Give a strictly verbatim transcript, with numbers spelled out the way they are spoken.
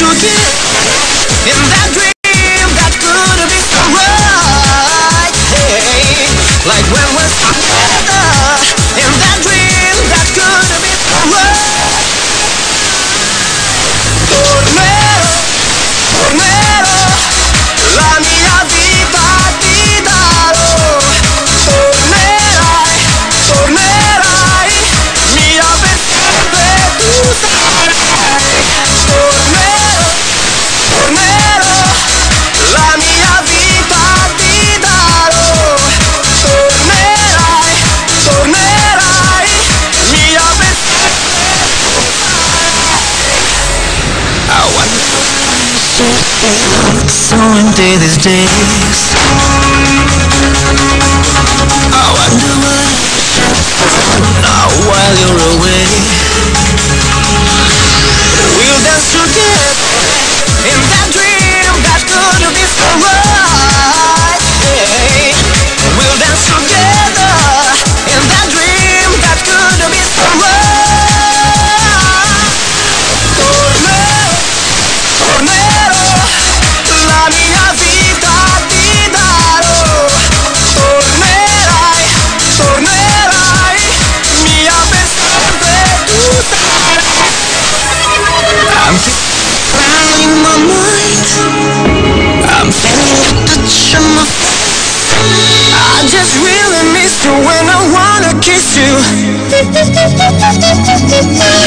took it in that dream that could have been so right. Hey, like when we're together in that dream that could have been so right. Dormero, dormero, la mia vita ti darò. Tornerai, tornerai, mira per sempre tu sarai. So empty these days. I wonder what now while you're away. We'll dance together in that dream that could be so right. Hey, we'll dance together in that dream that could be so right. Torneo, torneo. I'm feeling my mind. I'm feeling the touch of my face. I just really miss you when I wanna kiss you.